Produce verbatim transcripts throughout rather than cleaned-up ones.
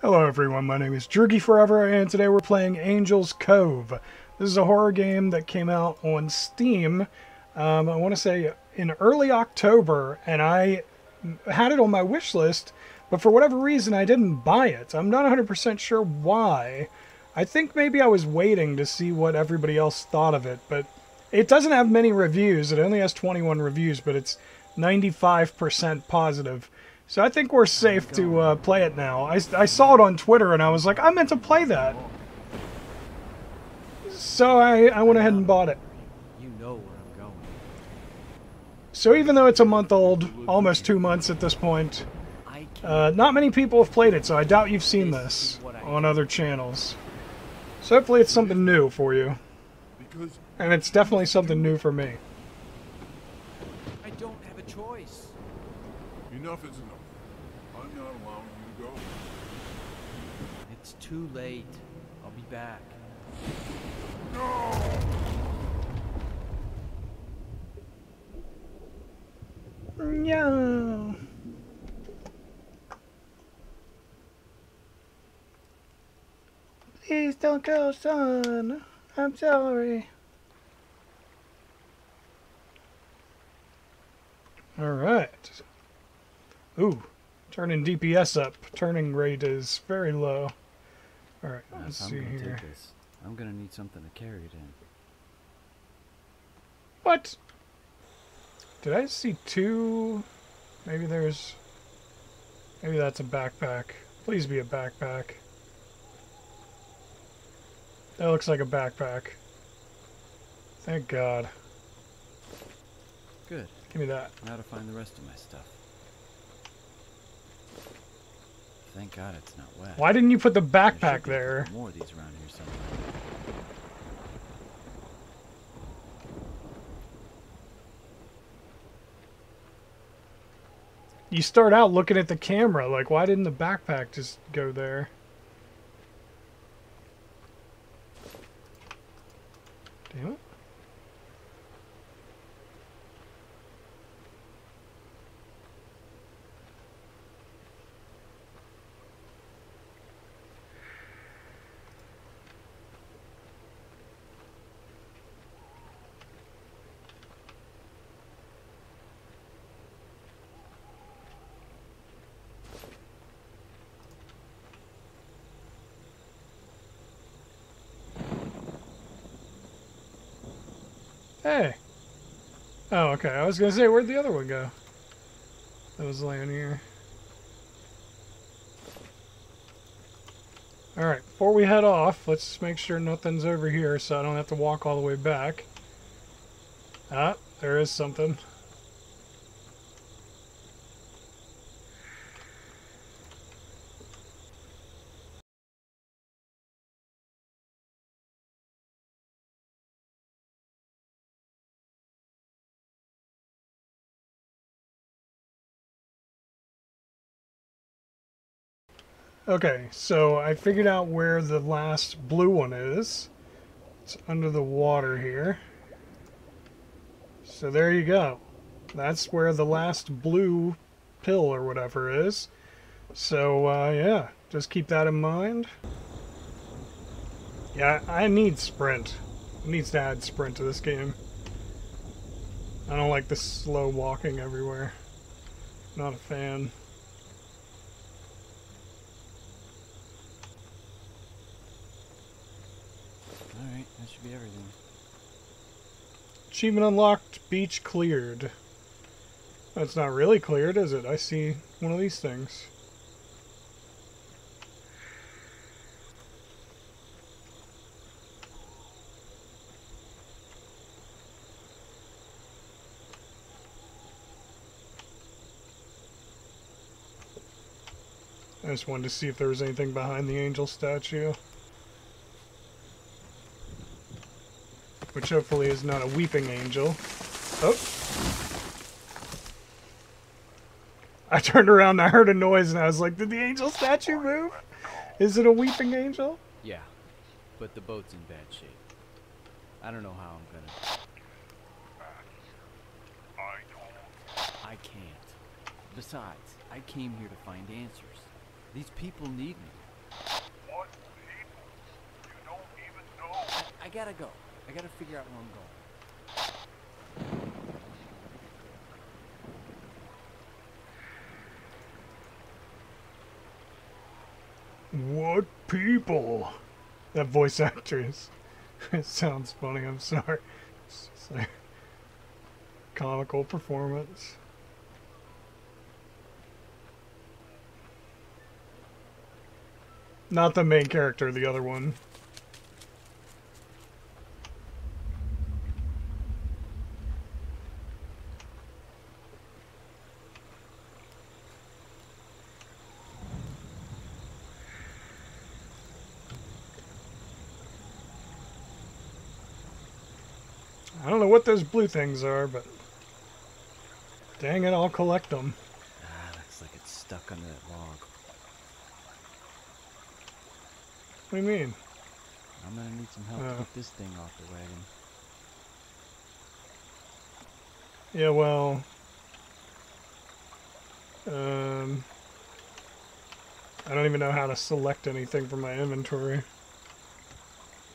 Hello everyone, my name is Dricky Forever, and today we're playing Angel's Cove. This is a horror game that came out on Steam, um, I want to say in early October, and I had it on my wish list, but for whatever reason I didn't buy it. I'm not one hundred percent sure why. I think maybe I was waiting to see what everybody else thought of it, but it doesn't have many reviews. It only has twenty-one reviews, but it's ninety-five percent positive. So I think we're safe to uh, play it now. I, I saw it on Twitter and I was like, I meant to play that. So I, I went ahead and bought it. You know where I'm going. So even though it's a month old, almost two months at this point, uh, not many people have played it, so I doubt you've seen this on other channels. So hopefully it's something new for you. And it's definitely something new for me. I don't have a choice. Enough is enough. I'm not allowing you to go. It's too late. I'll be back. No! No. Please don't go, son. I'm sorry. All right. Ooh, turning D P S up. Turning rate is very low. All right, let's see here. I'm gonna need something to carry it in. What? Did I see two? Maybe there's. Maybe that's a backpack. Please be a backpack. That looks like a backpack. Thank God. Good. Give me that. Now to find the rest of my stuff. Thank God it's not wet. Why didn't you put the backpack there? More of these around here somewhere. You start out looking at the camera, like why didn't the backpack just go there? Damn it. Hey. Oh, okay. I was gonna say, where'd the other one go? That was laying here. Alright, before we head off, let's make sure nothing's over here so I don't have to walk all the way back. Ah, there is something. Okay, so I figured out where the last blue one is. It's under the water here. So there you go. That's where the last blue pill or whatever is. So, uh, yeah, just keep that in mind. Yeah, I need sprint. It needs to add sprint to this game. I don't like the slow walking everywhere. Not a fan. Alright, that should be everything. Achievement unlocked, beach cleared. That's not really cleared, is it? I see one of these things. I just wanted to see if there was anything behind the angel statue. Which hopefully is not a weeping angel. Oh! I turned around and I heard a noise and I was like, did the angel statue move? Is it a weeping angel? Yeah, but the boat's in bad shape. I don't know how I'm gonna... I can't. Besides, I came here to find answers. These people need me. What people? You don't even know. I, I gotta go. I gotta figure out where I'm going. What people? That voice actress. It sounds funny, I'm sorry. It's just like comical performance. Not the main character, the other one. I don't know what those blue things are, but dang it, I'll collect them. Ah, looks like it's stuck under that log. What do you mean? I'm gonna need some help uh, to get this thing off the wagon. Yeah, well... Um... I don't even know how to select anything from my inventory.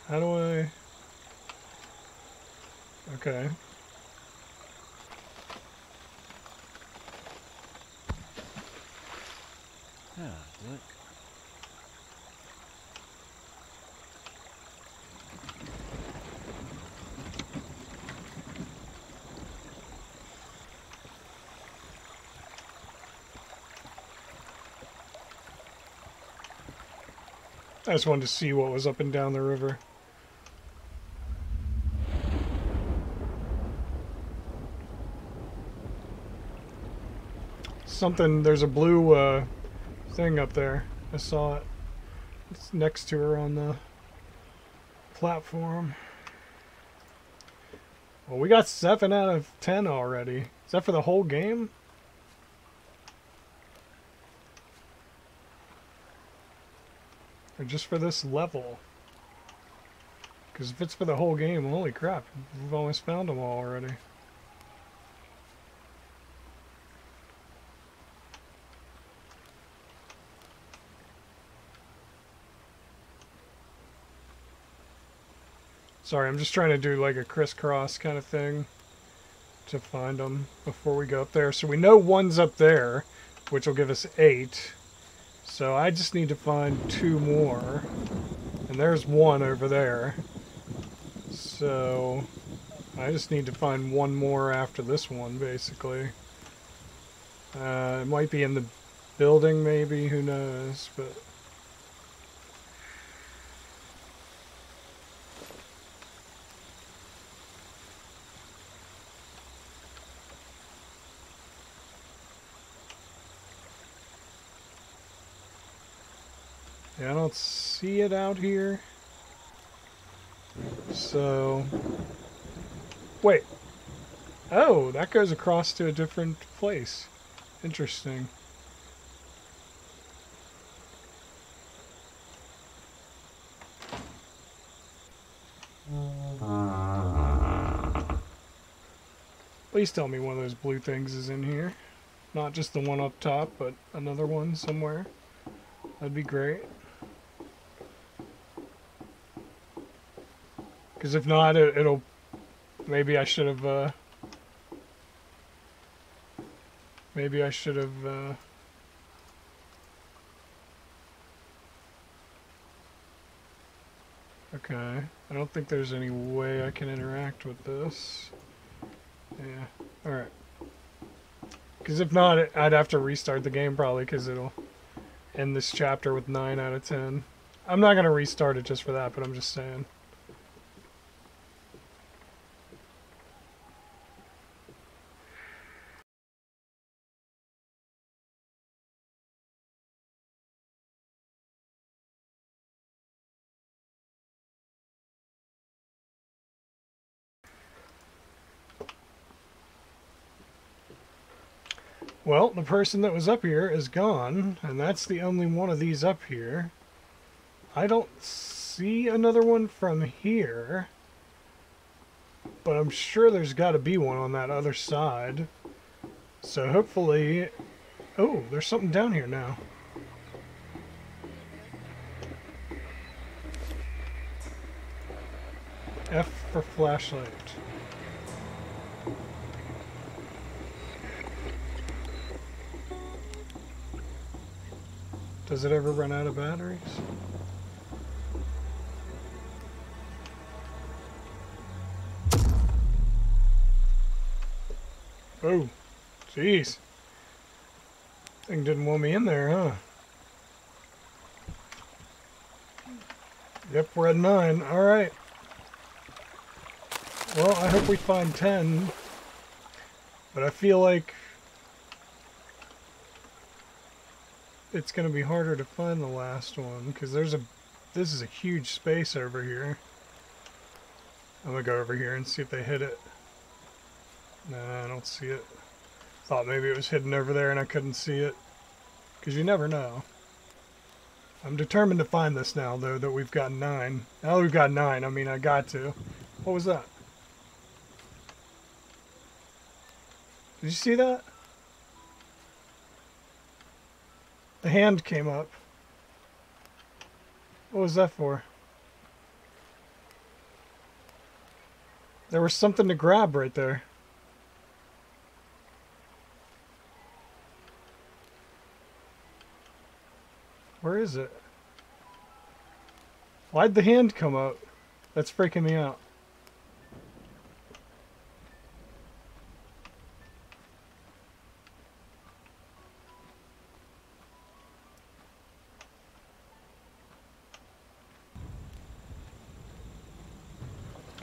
How do I... Okay. Yeah, do it. I just wanted to see what was up and down the river. Something, there's a blue uh, thing up there. I saw it. It's next to her on the platform. Well, we got seven out of ten already. Is that for the whole game? Or just for this level? Because if it's for the whole game, holy crap, we've almost found them all already. Sorry, I'm just trying to do like a crisscross kind of thing to find them before we go up there. So we know one's up there, which will give us eight. So I just need to find two more. And there's one over there. So I just need to find one more after this one, basically. Uh, it might be in the building, maybe. Who knows? But... yeah, I don't see it out here. So... wait. Oh, that goes across to a different place. Interesting. Please tell me one of those blue things is in here. Not just the one up top, but another one somewhere. That'd be great. Because if not, it, it'll... Maybe I should have, uh... Maybe I should have, uh... okay. I don't think there's any way I can interact with this. Yeah. Alright. Because if not, it, I'd have to restart the game probably, because it'll end this chapter with nine out of ten. I'm not going to restart it just for that, but I'm just saying. Well, the person that was up here is gone, and that's the only one of these up here. I don't see another one from here, but I'm sure there's got to be one on that other side. So hopefully... oh, there's something down here now. F for flashlight. Does it ever run out of batteries? Oh, jeez. Thing didn't want me in there, huh? Yep, we're at nine. All right. Well, I hope we find ten. But I feel like it's going to be harder to find the last one because there's a this is a huge space over here. I'm going to go over here and see if they hit it. Nah, I don't see it. Thought maybe it was hidden over there and I couldn't see it. Because you never know. I'm determined to find this now, though, that we've got nine. Now that we've got nine, I mean, I got to. What was that? Did you see that? The hand came up. What was that for? There was something to grab right there. Where is it? Why'd the hand come out? That's freaking me out.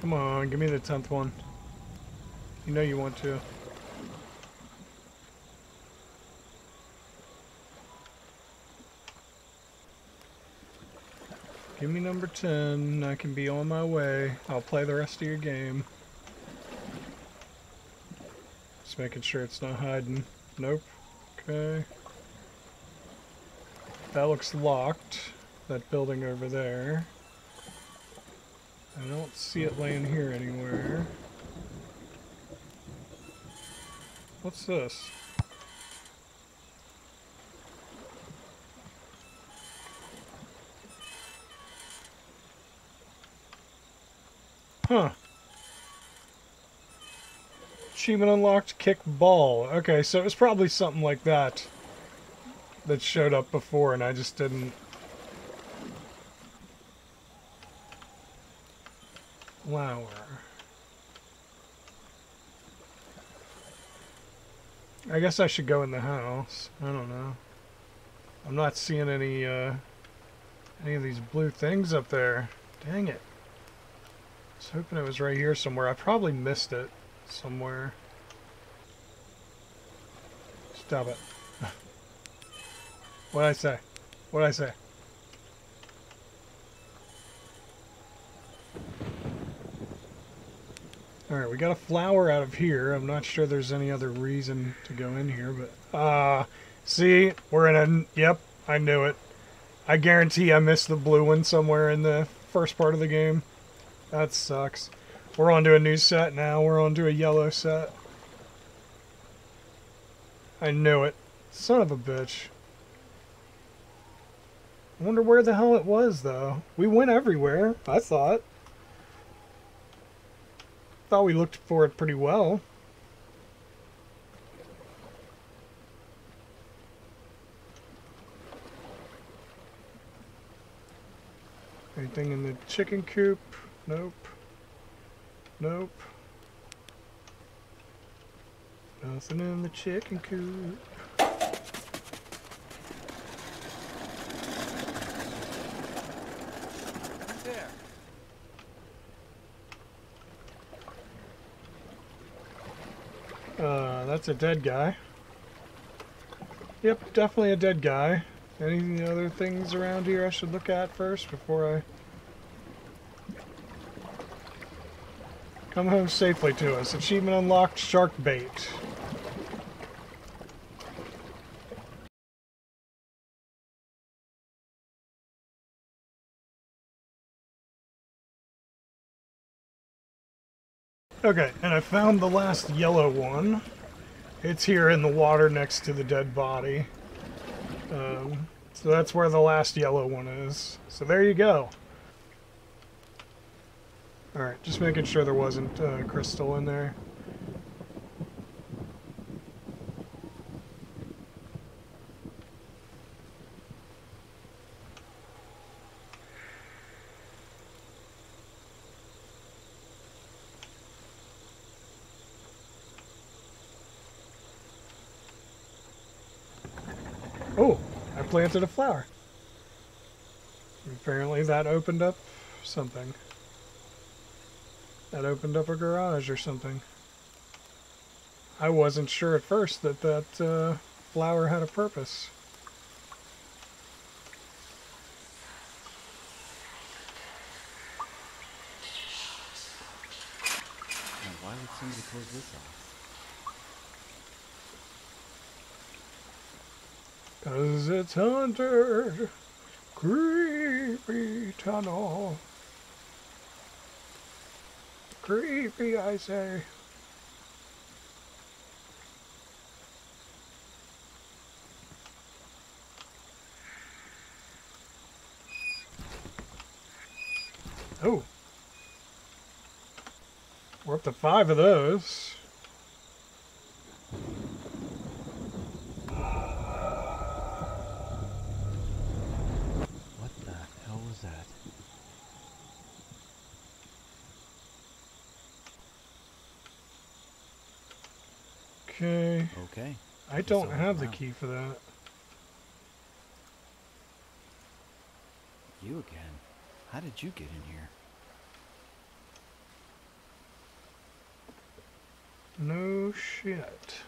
Come on, give me the tenth one. You know you want to. Give me number ten, I can be on my way. I'll play the rest of your game. Just making sure it's not hiding. Nope. Okay. That looks locked. That building over there. I don't see it laying here anywhere. What's this? Huh. Achievement unlocked, kick ball. Okay, so it was probably something like that that showed up before and I just didn't. Flower. I guess I should go in the house. I don't know. I'm not seeing any, uh, any of these blue things up there. Dang it. I was hoping it was right here somewhere. I probably missed it somewhere. Stop it. What'd I say? What'd I say? Alright, we got a flower out of here. I'm not sure there's any other reason to go in here, but... Uh, see? We're in a... Yep, I knew it. I guarantee I missed the blue one somewhere in the first part of the game. That sucks. We're onto a new set now. We're onto a yellow set. I knew it. Son of a bitch. I wonder where the hell it was, though. We went everywhere, I thought. Thought we looked for it pretty well. Anything in the chicken coop? Nope. Nope. Nothing in the chicken coop. Who's there? Uh, that's a dead guy. Yep, definitely a dead guy. Any other things around here I should look at first before I... Come home safely to us. Achievement unlocked, shark bait. Okay, and I found the last yellow one. It's here in the water next to the dead body. Um, so that's where the last yellow one is. So there you go. Alright, just making sure there wasn't uh, crystal in there. Oh, I planted a flower. Apparently that opened up something. That opened up a garage or something. I wasn't sure at first that that uh, flower had a purpose. And why would somebody close this off? Because it's under creepy tunnel. Creepy, I say. Oh. We're up to five of those. Okay. Okay. I don't have the key for that. You again? How did you get in here? No shit.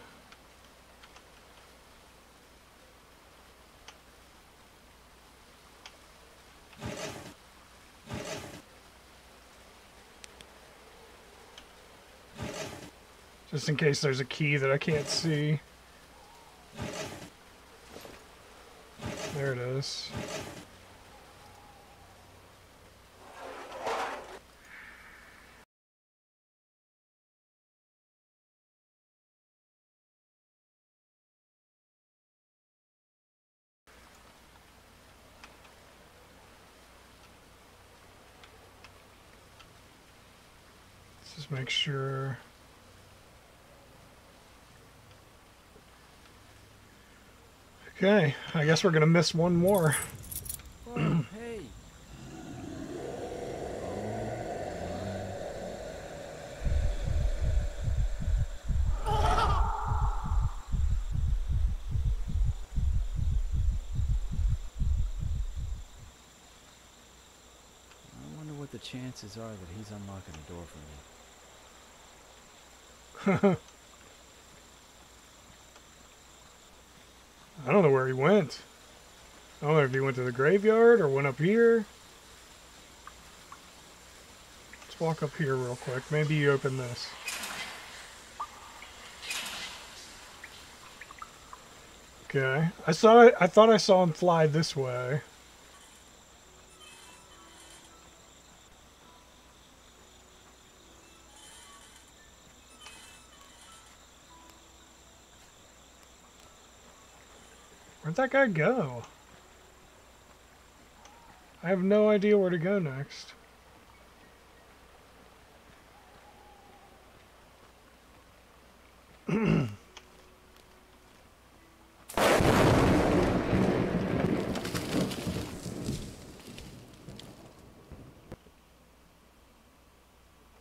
Just in case there's a key that I can't see. There it is. Let's just make sure. Okay, I guess we're gonna miss one more. Oh, hey. I wonder what the chances are that he's unlocking the door for me. I don't know where he went. I don't know if he went to the graveyard or went up here. Let's walk up here real quick. Maybe you open this. Okay. I saw. I thought I saw him fly this way. Where'd that guy go? I have no idea where to go next.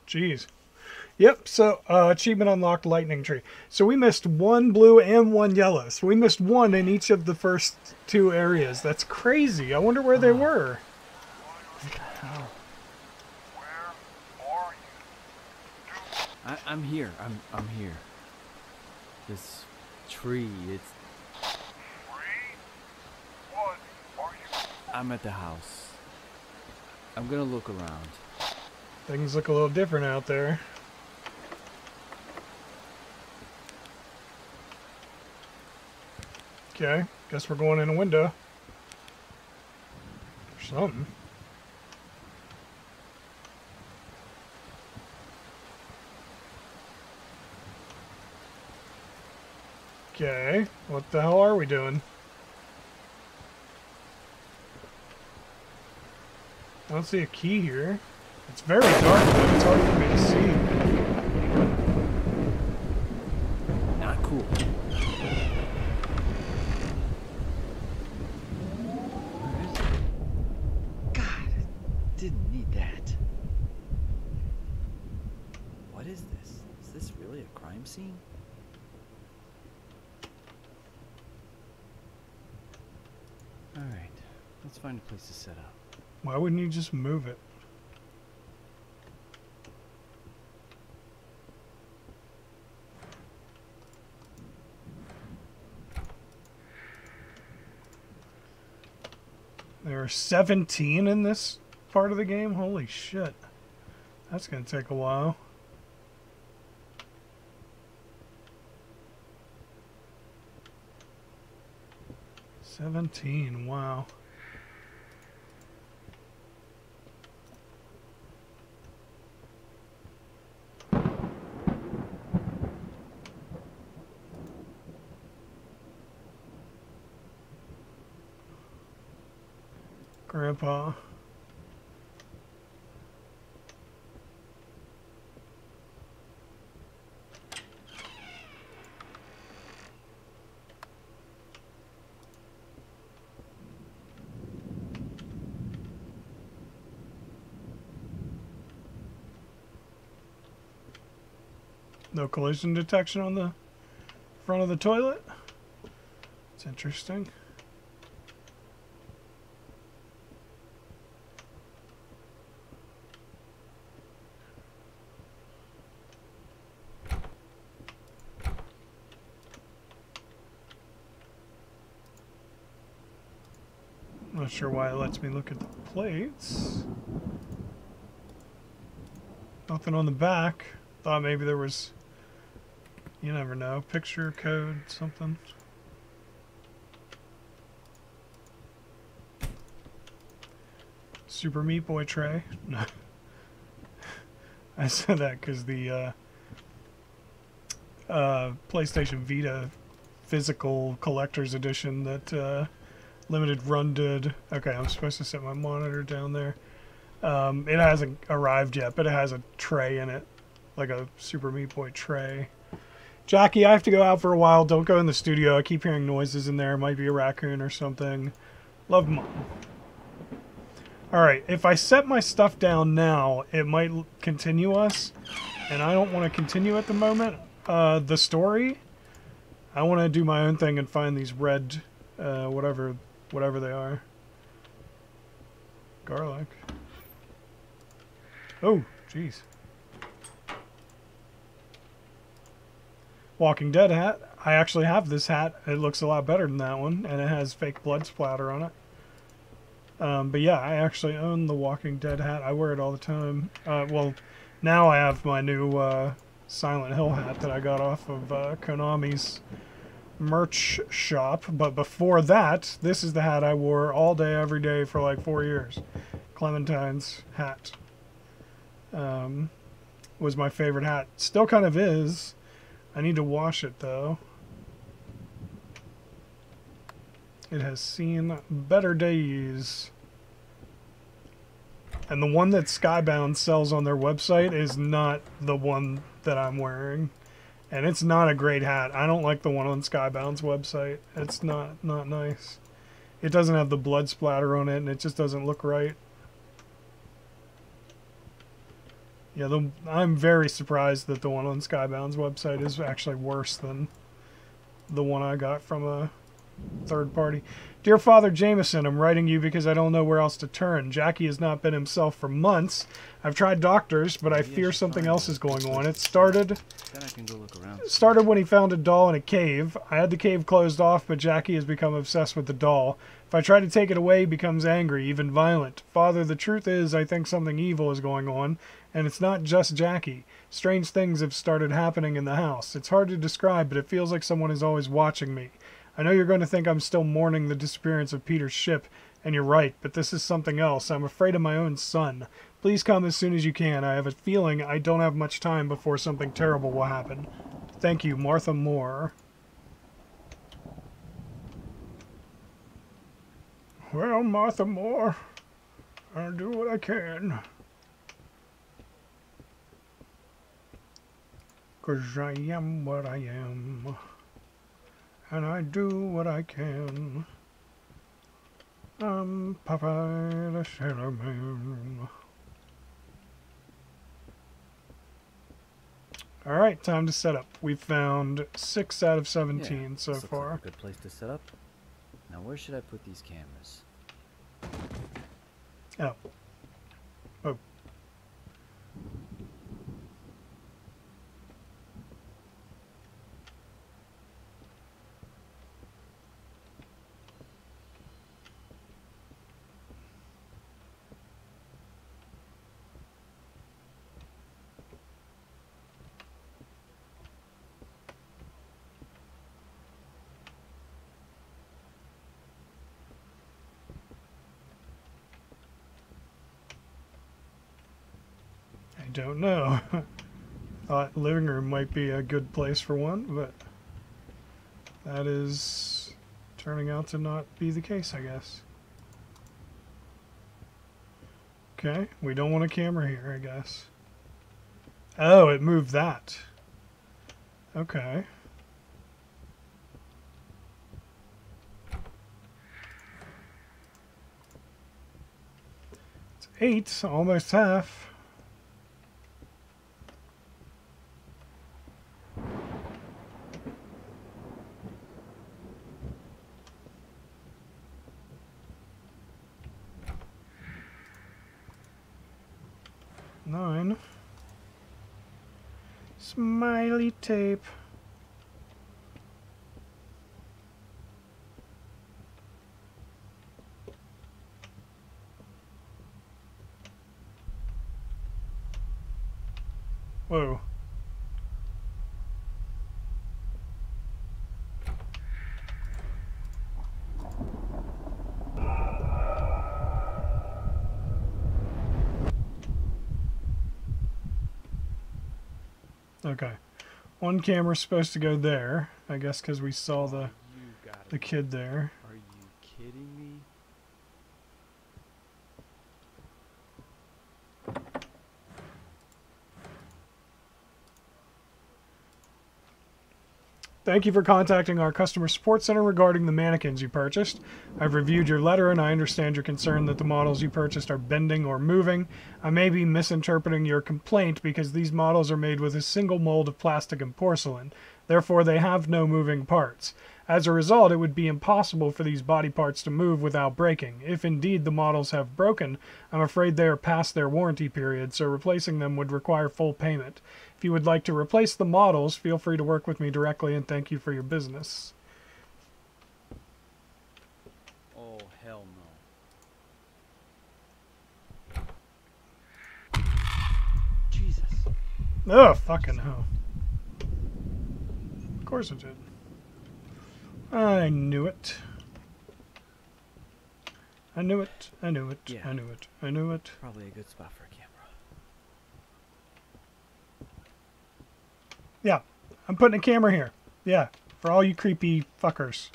Jeez. Yep, so uh, achievement unlocked, lightning tree. So we missed one blue and one yellow. So we missed one in each of the first two areas. That's crazy. I wonder where they were. Oh. Where are you? I, I'm here. I'm I'm here. This tree. It's. Tree? What are you? I'm at the house. I'm gonna look around. Things look a little different out there. Okay, guess we're going in a window. Or something. Okay, what the hell are we doing? I don't see a key here. It's very dark, but it's hard for me to see. Not cool. Where is it? God, I didn't need that. What is this? Is this really a crime scene? All right, let's find a place to set up. Why wouldn't you just move it? There are seventeen in this part of the game? Holy shit. That's gonna take a while. seventeen, wow. Grandpa. No collision detection on the front of the toilet. It's interesting. Not sure why it lets me look at the plates. Nothing on the back. Thought maybe there was, you never know, picture code, something. Super Meat Boy tray. No. I said that because the uh, uh, PlayStation Vita physical collector's edition that uh, Limited Run did. Okay, I'm supposed to set my monitor down there. Um, it hasn't arrived yet, but it has a tray in it, like a Super Meat Boy tray. Jackie, I have to go out for a while. Don't go in the studio. I keep hearing noises in there. It might be a raccoon or something. Love, Mom. Alright, if I set my stuff down now, it might continue us, and I don't want to continue at the moment. Uh, the story, I want to do my own thing and find these red, uh, whatever, whatever they are. Garlic. Oh, jeez. Walking Dead hat. I actually have this hat. It looks a lot better than that one, and it has fake blood splatter on it. Um, but yeah, I actually own the Walking Dead hat. I wear it all the time. Uh, well, now I have my new uh, Silent Hill hat that I got off of uh, Konami's merch shop. But before that, this is the hat I wore all day, every day for like four years. Clementine's hat um, was my favorite hat. Still kind of is. I need to wash it, though. It has seen better days. And the one that Skybound sells on their website is not the one that I'm wearing. And it's not a great hat. I don't like the one on Skybound's website. It's not, not nice. It doesn't have the blood splatter on it, and it just doesn't look right. Yeah, the, I'm very surprised that the one on Skybound's website is actually worse than the one I got from a third party. Dear Father Jameson, I'm writing you because I don't know where else to turn. Jackie has not been himself for months. I've tried doctors, but I fear something else is going on. It started, then I can go look around. started when he found a doll in a cave. I had the cave closed off, but Jackie has become obsessed with the doll. If I try to take it away, he becomes angry, even violent. Father, the truth is I think something evil is going on. And it's not just Jackie. Strange things have started happening in the house. It's hard to describe, but it feels like someone is always watching me. I know you're going to think I'm still mourning the disappearance of Peter's ship, and you're right, but this is something else. I'm afraid of my own son. Please come as soon as you can. I have a feeling I don't have much time before something terrible will happen. Thank you, Martha Moore. Well, Martha Moore, I'll do what I can. 'Cause I am what I am, and I do what I can. I'm Popeye the Sailor Man. All right, time to set up. We found six out of seventeen yeah, so far. Like a good place to set up. Now, where should I put these cameras? Oh. Oh. Don't know. Thought living room might be a good place for one, but that is turning out to not be the case, I guess. Okay, we don't want a camera here, I guess. Oh, it moved that. Okay. It's eight, almost half. Nine. Smiley tape. Whoa. Okay, one camera's supposed to go there, I guess, because we saw the the kid there. Are you kidding me? Thank you for contacting our customer support center regarding the mannequins you purchased. I've reviewed your letter and I understand your concern that the models you purchased are bending or moving. I may be misinterpreting your complaint because these models are made with a single mold of plastic and porcelain. Therefore, they have no moving parts. As a result, it would be impossible for these body parts to move without breaking. If indeed the models have broken, I'm afraid they are past their warranty period, so replacing them would require full payment. If you would like to replace the models, feel free to work with me directly, and thank you for your business. Oh, hell no. Jesus. Oh, fucking hell. Of course it did. I knew it. I knew it. I knew it. Yeah. I knew it. I knew it. Probably a good spot for a camera. Yeah, I'm putting a camera here. Yeah, for all you creepy fuckers.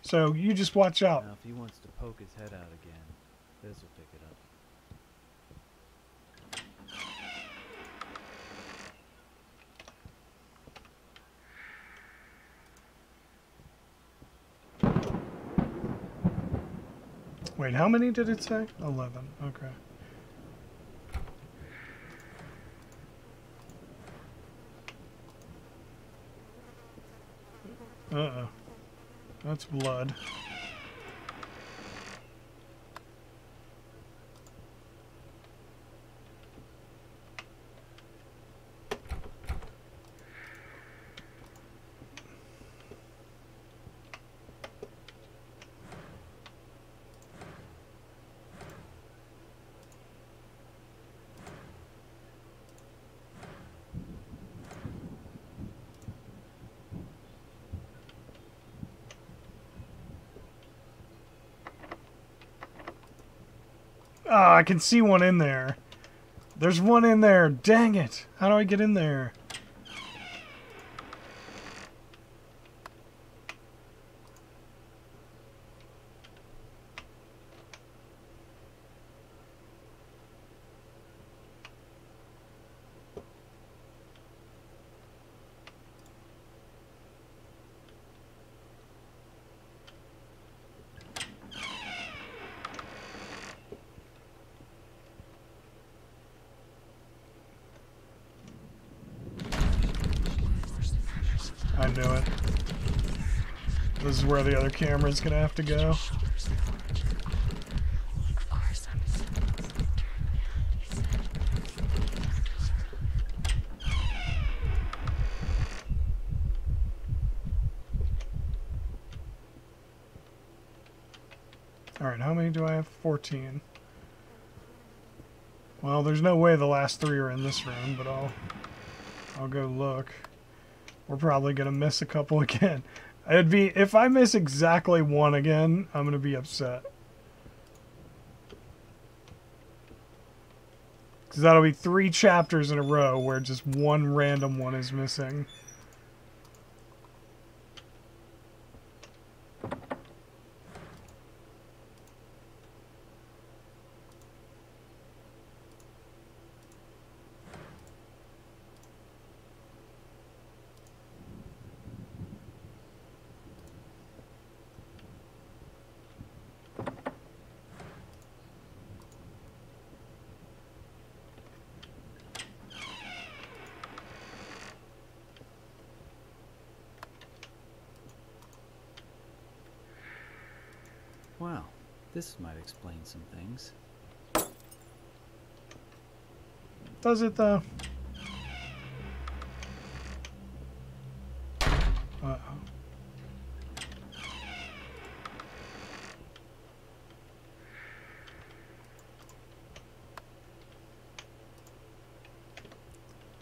So you just watch out. Now if he wants to poke his head out again, this will pick it up. Wait, how many did it say? Eleven. Okay. Uh-oh. That's blood. Oh, I can see one in there. There's one in there. Dang it. How do I get in there? gonna do it. This is where the other camera's gonna have to go. Alright, how many do I have? fourteen. Well, there's no way the last three are in this room, but I'll I'll go look. We're probably gonna miss a couple again. It'd be if I miss exactly one again, I'm gonna be upset. Cause that'll be three chapters in a row where just one random one is missing. Wow, this might explain some things. Does it though? Uh-oh.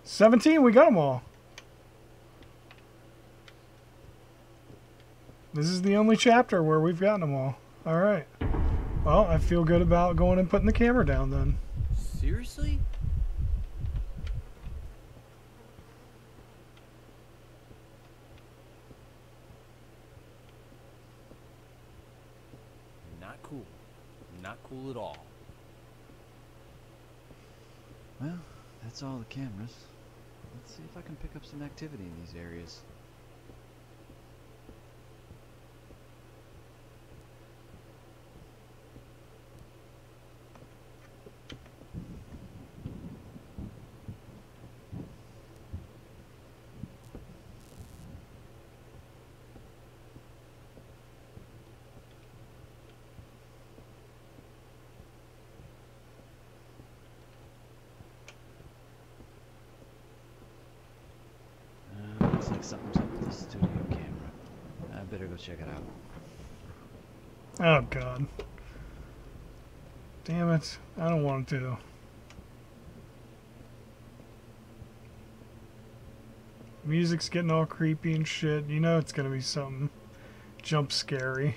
seventeen, we got them all. This is the only chapter where we've gotten them all. Alright. Well, I feel good about going and putting the camera down then. Seriously? Not cool. Not cool at all. Well, that's all the cameras. Let's see if I can pick up some activity in these areas. Something's up with the studio camera. I better go check it out. Oh god. Damn it. I don't want to. Music's getting all creepy and shit. You know it's gonna be something jump scary.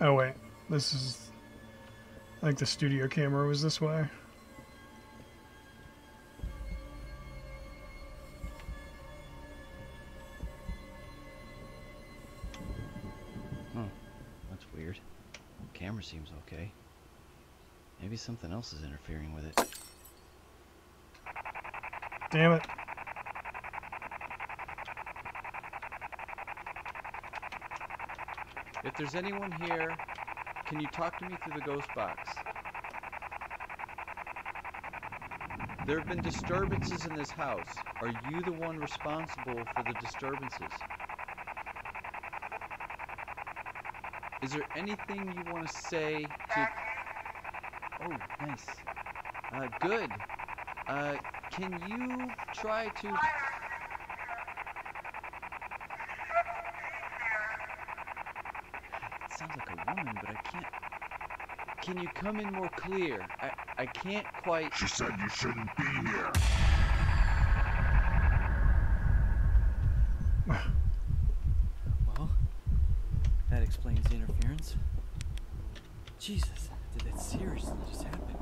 Oh wait, this is, I think the studio camera was this way. Hmm, that's weird. The camera seems okay. Maybe something else is interfering with it. Damn it. If there's anyone here, can you talk to me through the ghost box? There have been disturbances in this house. Are you the one responsible for the disturbances? Is there anything you want to say to... Oh, nice. Uh, good. Uh, can you try to... Sounds like a woman, but I can't... Can you come in more clear? I, I can't quite... She said you shouldn't be here. Well, that explains the interference. Jesus, did that seriously just happen?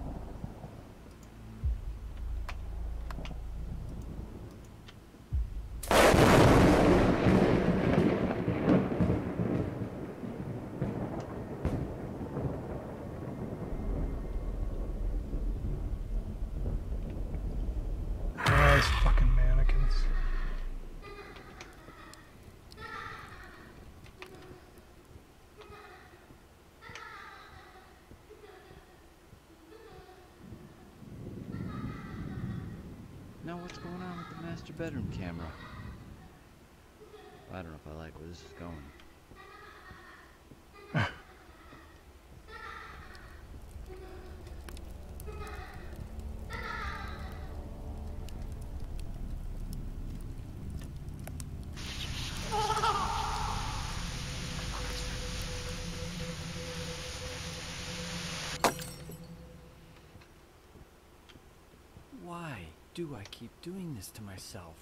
Now what's going on with the master bedroom camera? I don't know if I like where this is going. Do I keep doing this to myself?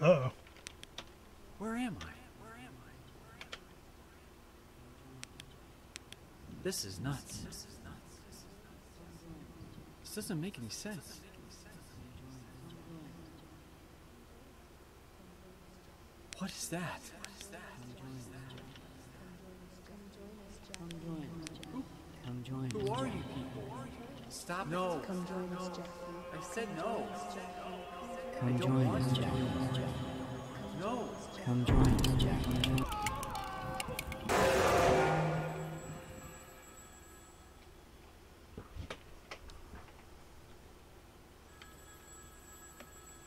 Uh-oh. Where am I? Where am I? This is nuts. This doesn't make any sense. What is that? Come join us, Jeff. Come join us, Jeff. Who are you people? Stop. No. Come join us, Jeff. I said no. Come join us, Jack. No. Come join us, Jack.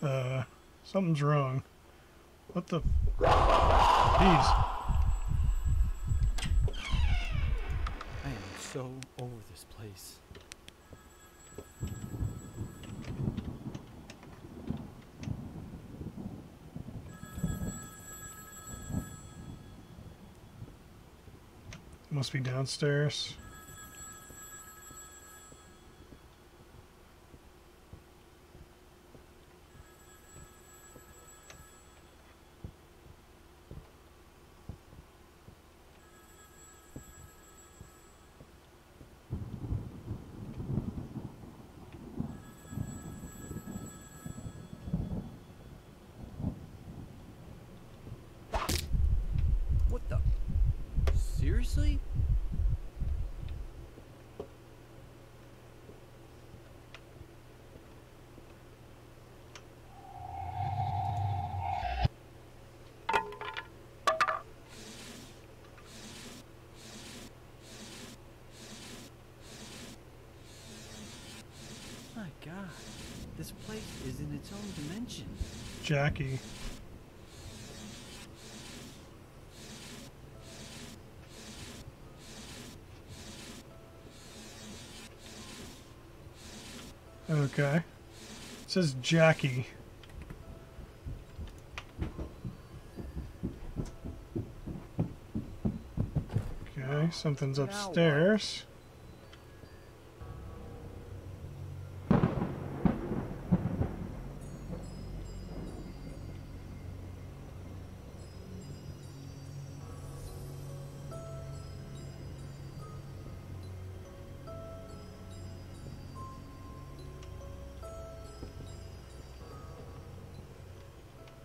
Uh, something's wrong. What the? Jeez. I am so over this place. Must be downstairs. God, this place is in its own dimension. Jackie. Okay. It says Jackie. Okay, something's upstairs.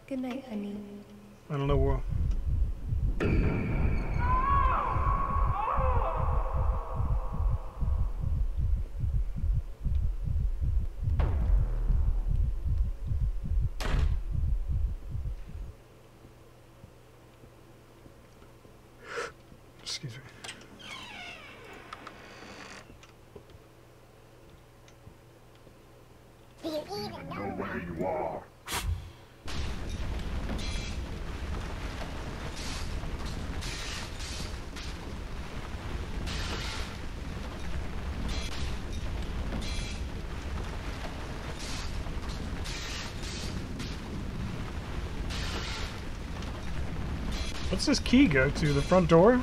Good night, honey. I don't know where. Excuse me. Do you even know where you are? What's this key go to? The front door?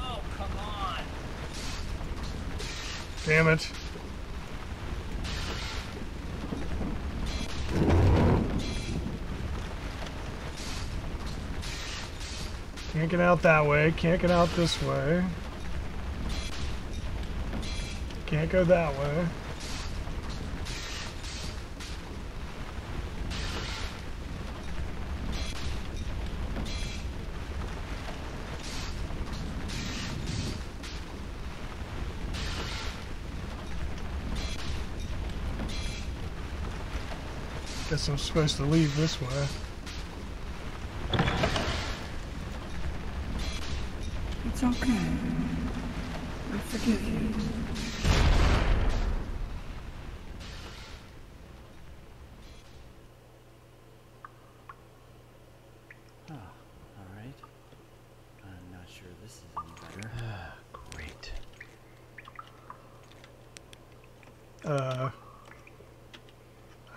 Oh, come on. Damn it. Can't get out that way, can't get out this way. Can't go that way. Guess I'm supposed to leave this way. It's okay. I forgive you.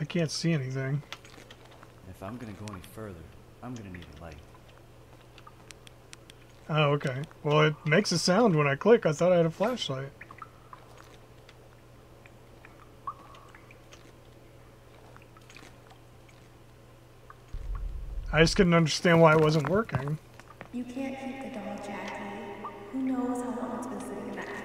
Can't see anything. If I'm gonna go any further, I'm gonna need a light. Oh, okay. Well, it makes a sound when I click. I thought I had a flashlight. I just couldn't understand why it wasn't working. You can't keep the doll, Jackie. Who knows how long it's been sitting in that tree?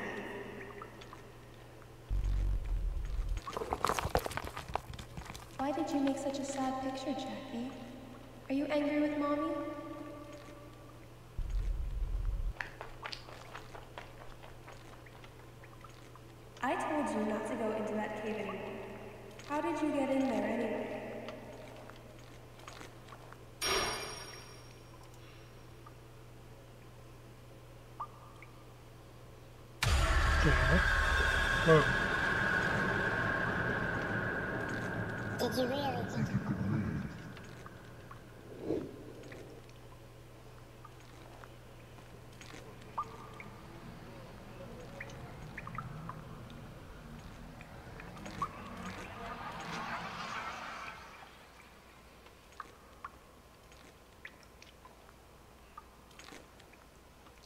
Why did you make such a sad picture, Jackie? Are you angry with Mommy? I told you not to go into that cave anymore. How did you get in there anyway? Yeah. Whoa. You really think you could leave?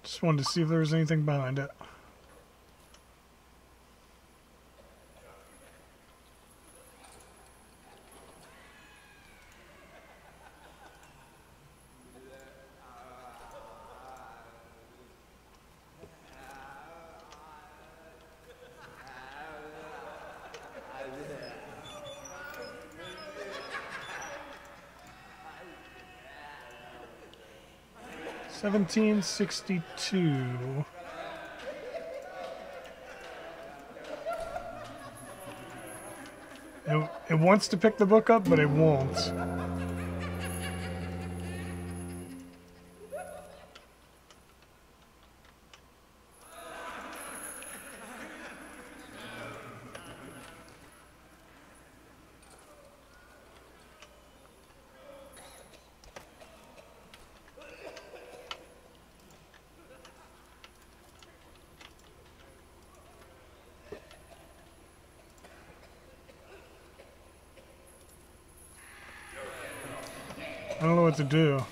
Just wanted to see if there was anything behind it. seventeen sixty-two. It, it wants to pick the book up, but it won't. I don't know what to do.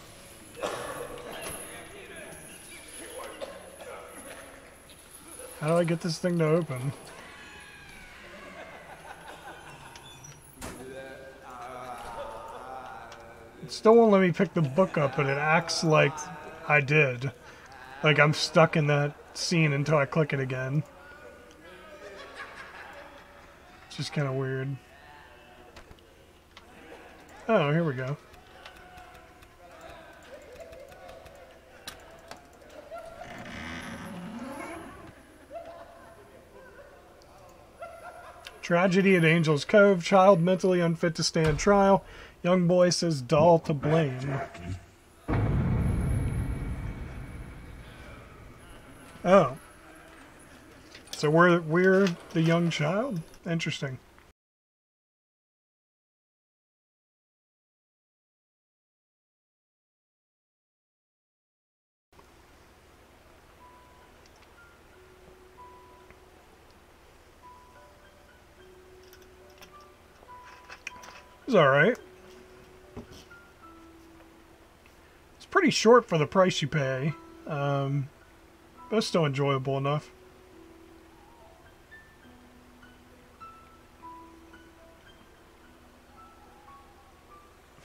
How do I get this thing to open? It still won't let me pick the book up, but it acts like I did. Like I'm stuck in that scene until I click it again. It's just kind of weird. Oh, here we go. Tragedy at Angel's Cove. Child mentally unfit to stand trial. Young boy says doll to blame. Oh. So we're, we're the young child? Interesting. It's alright. It's pretty short for the price you pay. Um, but it's still enjoyable enough.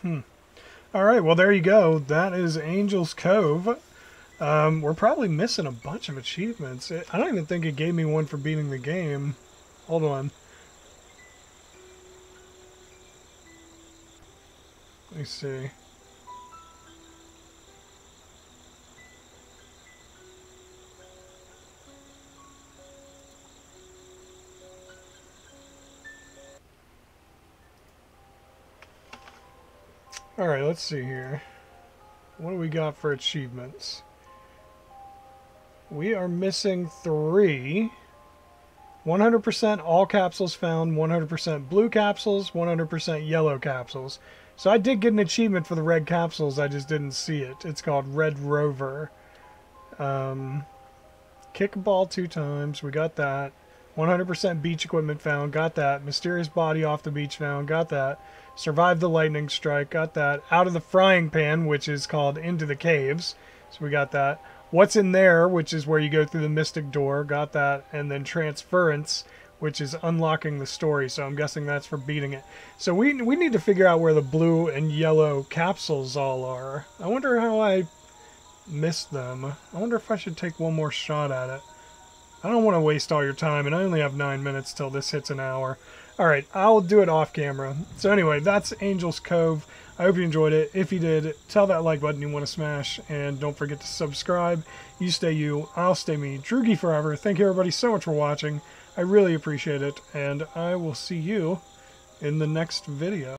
Hmm. Alright, well there you go. That is Angel's Cove. Um, we're probably missing a bunch of achievements. It, I don't even think it gave me one for beating the game. Hold on. Let me see. Alright, let's see here. What do we got for achievements? We are missing three. one hundred percent all capsules found, one hundred percent blue capsules, one hundred percent yellow capsules. So I did get an achievement for the red capsules, I just didn't see it. It's called Red Rover. Um, kick a ball two times, we got that. one hundred percent beach equipment found, got that. Mysterious body off the beach found, got that. Survived the lightning strike, got that. Out of the frying pan, which is called Into the Caves, so we got that. What's in There, which is where you go through the mystic door, got that. And then Transference, which is unlocking the story, so I'm guessing that's for beating it. So we we need to figure out where the blue and yellow capsules all are. I wonder how I missed them. I wonder if I should take one more shot at it. I don't want to waste all your time, and I only have nine minutes till this hits an hour. Alright, I'll do it off camera. So anyway, that's Angel's Cove. I hope you enjoyed it. If you did, tell that like button you want to smash, and don't forget to subscribe. You stay you, I'll stay me. Dricky Forever. Thank you everybody so much for watching. I really appreciate it, and I will see you in the next video.